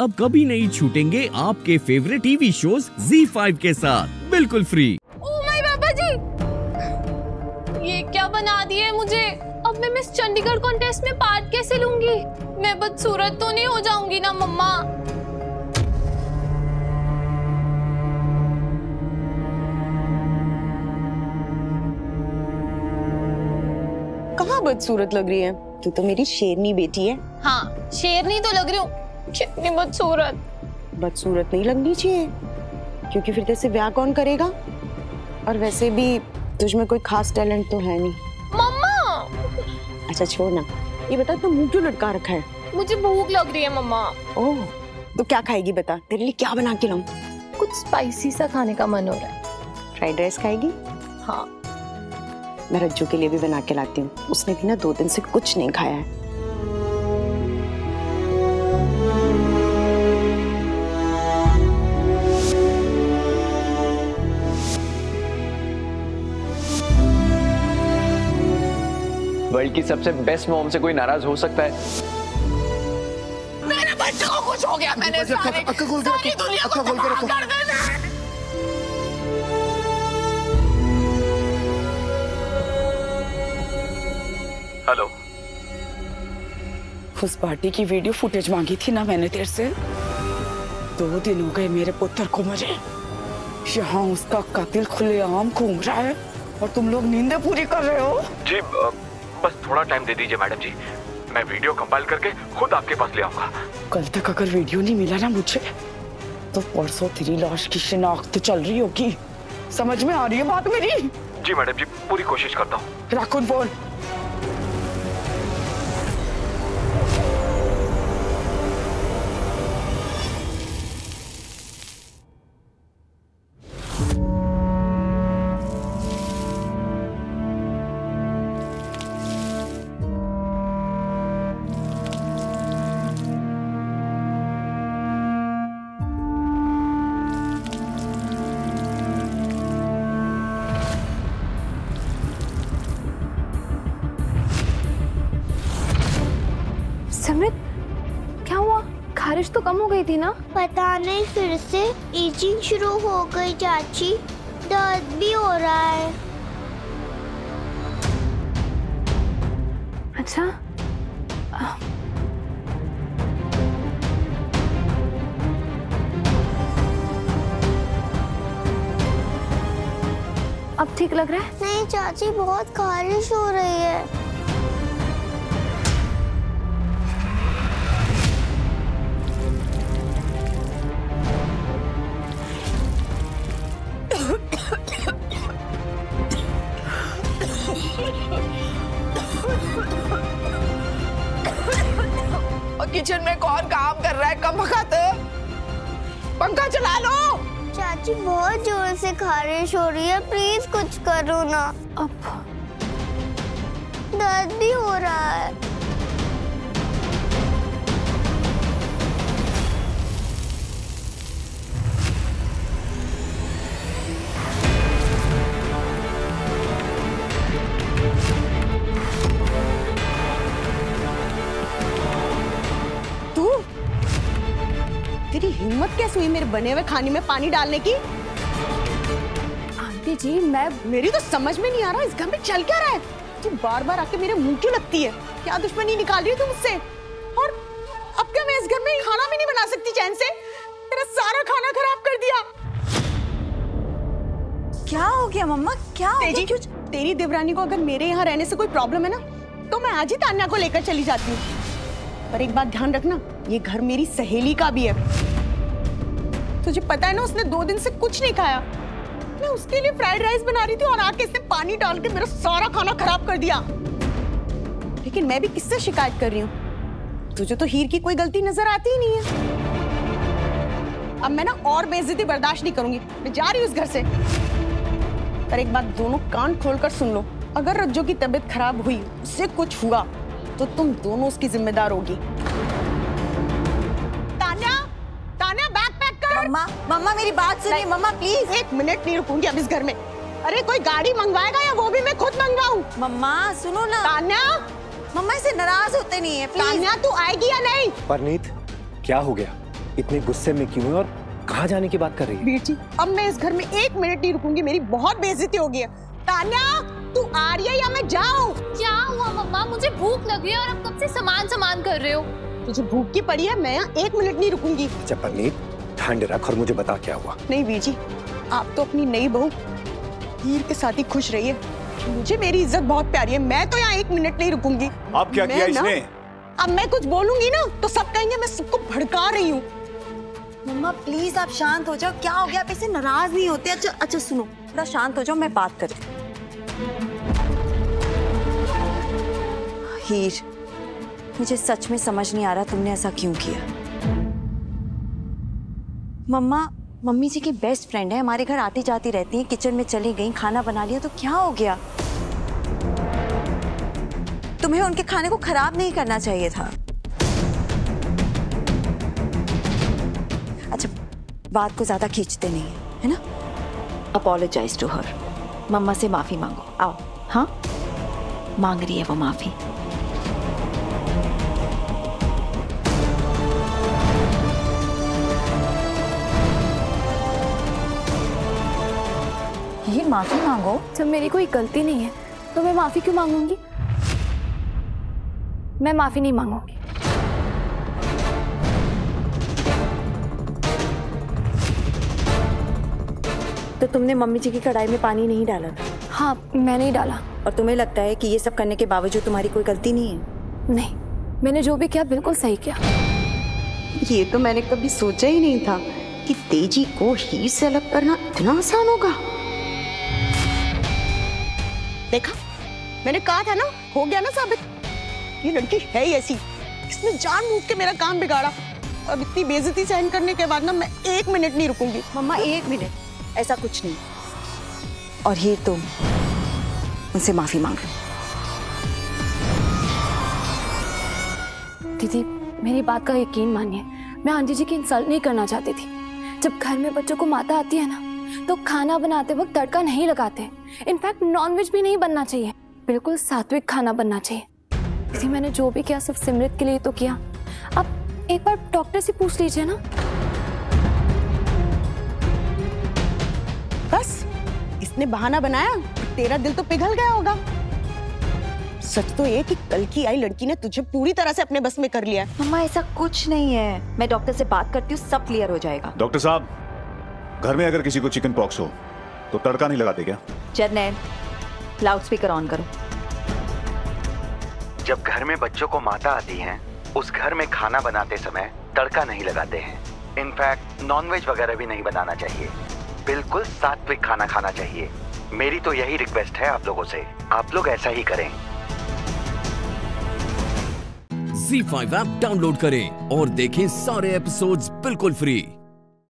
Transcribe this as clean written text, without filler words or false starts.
अब कभी नहीं छूटेंगे आपके फेवरेट टीवी शोज Z5 के साथ बिल्कुल फ्री। ओह माय बाबा जी, ये क्या बना दिए मुझे। अब मैं मिस चंडीगढ़ कॉन्टेस्ट में पार्ट कैसे लूंगी। मैं बदसूरत तो नहीं हो जाऊंगी ना मम्मा। कहाँ बदसूरत लग रही है तू, तो मेरी शेरनी बेटी है। हाँ शेरनी तो लग रही हूँ, कितनी बदसूरत। बदसूरत नहीं लगनी चाहिए क्योंकि फिर तेरे से ब्याह कौन करेगा, और वैसे भी तुझमें कोई खास टैलेंट तो है नहीं। मम्मा अच्छा छोड़ ना, ये बता तू मुंह क्यों लटका रखा है। मुझे भूख लग रही है मम्मा। ओह तो क्या खाएगी बता, तेरे लिए क्या बना के लाऊं। कुछ स्पाइसी सा खाने का मन हो रहा है। फ्राइड राइस खाएगी। हाँ मैं रज्जो के लिए भी बना के लाती हूँ, उसने भी ना 2 दिन से कुछ नहीं खाया है। वर्ल्ड की सबसे बेस्ट मॉम से कोई नाराज हो सकता है। मेरे बच्चों को कुछ हो गया, मैंने सारी दुनिया को तबाह कर देना है। हेलो, उस पार्टी की वीडियो फुटेज मांगी थी ना मैंने तेरे से। 2 दिन हो गए मेरे पुत्र को मरे, यहाँ उसका कातिल खुलेआम घूम रहा है और तुम लोग नींदें पूरी कर रहे हो। जी बस थोड़ा टाइम दे दीजिए मैडम जी, मैं वीडियो कंपाइल करके खुद आपके पास ले आऊंगा। कल तक अगर वीडियो नहीं मिला ना मुझे तो परसों तेरी लाश की शिनाख्त चल रही होगी। समझ में आ रही है बात मेरी। जी मैडम जी पूरी कोशिश करता हूँ। राखुन बोल। क्या हुआ, खारिश तो कम हो गई थी ना। पता नहीं फिर से ईचिंग शुरू हो गई चाची, दर्द भी हो रहा है। अच्छा अब ठीक लग रहा है। नहीं चाची बहुत खारिश हो रही है। किचन में कौन काम कर रहा है, कम खाते। पंखा चला लो। चाची बहुत जोर से खारिश हो रही है, प्लीज कुछ करो ना। अब दर्द भी हो रहा है। हिम्मत कैसे हुई मेरे बने हुए खाने में पानी डालने की। आंटी जी मैं, मेरी तो समझ में नहीं आ रहा इस घर में चल क्या रहा है। तू बार-बार आके मेरे मुंह क्यों लगती है, क्या दुश्मनी निकाल रही हो तुम मुझसे। और अब क्या मैं इस घर में खाना भी नहीं बना सकती चैन से। मेरा सारा खाना खराब कर दिया। क्या हो गया मम्मा, क्या हो गया। तेरी देवरानी को अगर मेरे यहाँ रहने से कोई प्रॉब्लम है ना तो मैं आज ही तान्या को लेकर चली जाती हूँ। पर एक बात ध्यान रखना, ये घर मेरी सहेली का भी है। तुझे पता है ना उसने 2 दिन से कुछ नहीं खाया। मैं उसके लिए फ्राइड राइस बना रही थी और आके इसने पानी डाल के मेरा सारा खाना खराब कर दिया। लेकिन मैं भी किससे शिकायत कर रही हूँ, तुझे तो हीर की कोई गलती नजर आती ही नहीं है। अब मैं ना और बेइज्जती बर्दाश्त नहीं करूंगी, मैं जा रही हूँ इस घर से। पर एक बात दोनों कान खोल कर सुन लो, अगर रज्जो की तबीयत खराब हुई, उससे कुछ हुआ तो तुम दोनों उसकी जिम्मेदार होगी। मम्मा मम्मा मेरी बात सुनिए मम्मा प्लीज। 1 मिनट नहीं रुकूंगी अब इस घर में। अरे कोई गाड़ी मंगवाएगा या वो भी मैं खुद मंगवाऊं। मम्मा सुनो ना। तान्या मम्मा से नाराज होते नहीं है। तान्या तू आएगी या नहीं। परनीत क्या हो गया, इतने गुस्से में क्यों है और कहाँ जाने की बात कर रही है? बेटी, अब मैं इस घर में एक मिनट नहीं रुकूंगी, मेरी बहुत बेइज्जती होगी। तान्या, तू आ रही है या मैं जाऊं? क्या हुआ मम्मा, मुझे भूख लगी है और अब कब से सामान सामान कर रहे हो? तुझे भूख की पड़ी है, मैं एक मिनट नहीं रुकूंगी। अच्छा परनीत, ठंड रख और मुझे बता क्या हुआ। नहीं वीर जी, आप तो अपनी नई बहू हीर के साथ ही खुश रहिए। मुझे मेरी इज्जत बहुत प्यारी है, मैं तो यहाँ एक मिनट नहीं रुकूंगी। आप क्या किया इसने? अब मैं कुछ बोलूंगी ना तो सब कहेंगे मैं सबको भड़का रही हूँ। मम्मा प्लीज आप शांत हो जाओ, क्या हो गया, आप इससे नाराज नहीं होते? अच्छा अच्छा सुनो, थोड़ा शांत हो जाओ, मैं बात कर। हीर, मुझे सच में समझ नहीं आ रहा तुमने ऐसा क्यों किया। मम्मा मम्मी जी की बेस्ट फ्रेंड है, हमारे घर आती जाती रहती है, किचन में चली गई, खाना बना लिया तो क्या हो गया? तुम्हें उनके खाने को खराब नहीं करना चाहिए था। अच्छा बात को ज्यादा खींचते नहीं है, है ना? अपॉलोजाइज टू हर, मम्मा से माफी मांगो। आओ, हाँ मांग रही है वो माफी। माफी मांगो। जब मेरी कोई गलती नहीं है तो मैं माफी क्यों मांगूंगी? मैं माफी नहीं मांगूंगी। तो तुमने मम्मी जी की कढ़ाई में पानी नहीं डाला था? हाँ मैंने नहीं डाला। और तुम्हें लगता है कि ये सब करने के बावजूद तुम्हारी कोई गलती नहीं है? नहीं, मैंने जो भी किया बिल्कुल सही किया। ये तो मैंने कभी सोचा ही नहीं था कि तेजी को हीर से अलग करना इतना आसान होगा। देखा, मैंने कहा था ना, हो गया ना साबित। ये लड़की है ही ऐसी, इसने जानबूझ के मेरा काम बिगाड़ा। अब इतनी बेइज्जती सहन करने के बाद ना मैं एक मिनट नहीं रुकूंगी। मम्मा एक मिनट, ऐसा कुछ नहीं। और ये तुम उनसे माफी मांग लो। दीदी मेरी बात का यकीन मानिए, मैं आंटी जी की इंसल्ट नहीं करना चाहती थी। जब घर में बच्चों को माता आती है ना तो खाना बनाते वक्त तड़का नहीं लगाते। इनफैक्ट नॉनवेज भी नहीं बनना चाहिए, बिल्कुल सात्विक खाना बनना चाहिए। इसी मैंने जो भी किया सिर्फ सिमरत के लिए तो किया। अब एक बार डॉक्टर से पूछ लीजिए ना। बस इसने बहाना बनाया, तेरा दिल तो पिघल गया होगा। सच तो ये कि कल की आई लड़की ने तुझे पूरी तरह से अपने बस में कर लिया। मम्मा ऐसा कुछ नहीं है, मैं डॉक्टर से बात करती हूँ, सब क्लियर हो जाएगा। डॉक्टर साहब, घर में अगर किसी को चिकन पॉक्स हो तो तड़का नहीं लगाते क्या? जरनैल, लाउड स्पीकर ऑन करो। जब घर में बच्चों को माता आती है उस घर में खाना बनाते समय तड़का नहीं लगाते हैं। इनफैक्ट नॉनवेज वगैरह भी नहीं बनाना चाहिए, बिल्कुल सात्विक खाना खाना चाहिए। मेरी तो यही रिक्वेस्ट है आप लोगों से, आप लोग ऐसा ही करें। Z5 ऐप डाउनलोड करें और देखें सारे एपिसोड्स बिल्कुल फ्री।